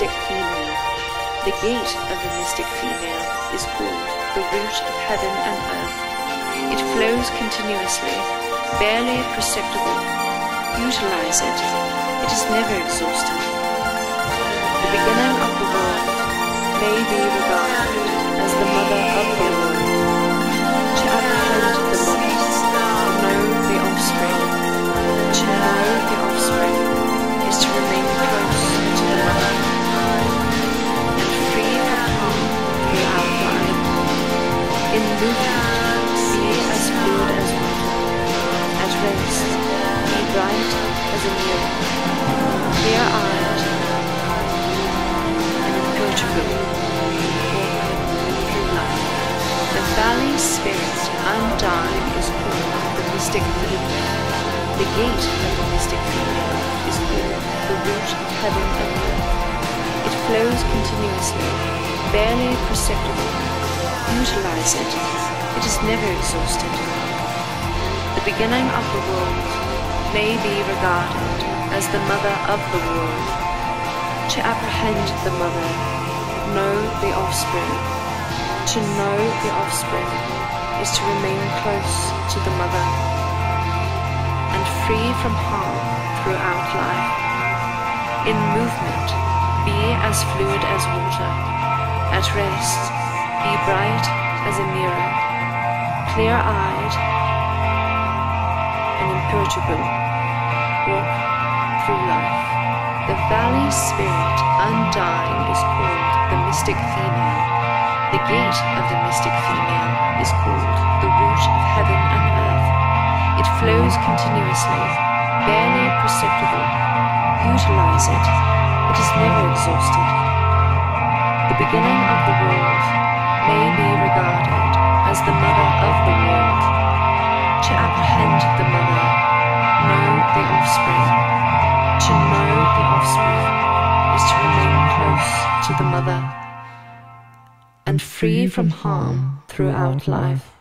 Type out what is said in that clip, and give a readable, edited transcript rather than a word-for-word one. mystic female. The gate of the mystic female is called the root of heaven and earth. It flows continuously, barely perceptible. Utilize it. It is never exhausted. The beginning of the world may be regarded as the mother of the world. To apprehend the mother, know the offspring. To know the offspring is to remain close to the mother and free from harm the outline. In movement, be as fluid as water. At rest, be bright as a mirror. Clear-eyed and impenetrable, walking through life. The valley spirit undying is called the mystic feeling. The gate of the mystic female is called the root of heaven and earth. It flows continuously, barely perceptible. Utilize it. It is never exhausted. The beginning of the world may be regarded as the mother of the world. To apprehend the mother, know the offspring. To know the offspring is to remain close to the mother and free from harm throughout life. In movement, be as fluid as water. At rest, be bright as a mirror, clear-eyed and imperturbable. Walk through life. The valley spirit undying is called the mystic female. The gate of the mystic female is called the root of heaven and earth. It flows continuously, barely perceptible. Utilize it. It is never exhausted. The beginning of the world may be regarded as the mother of the world. To apprehend the mother, know the offspring. To know the offspring is to remain close to the mother and free from harm throughout life.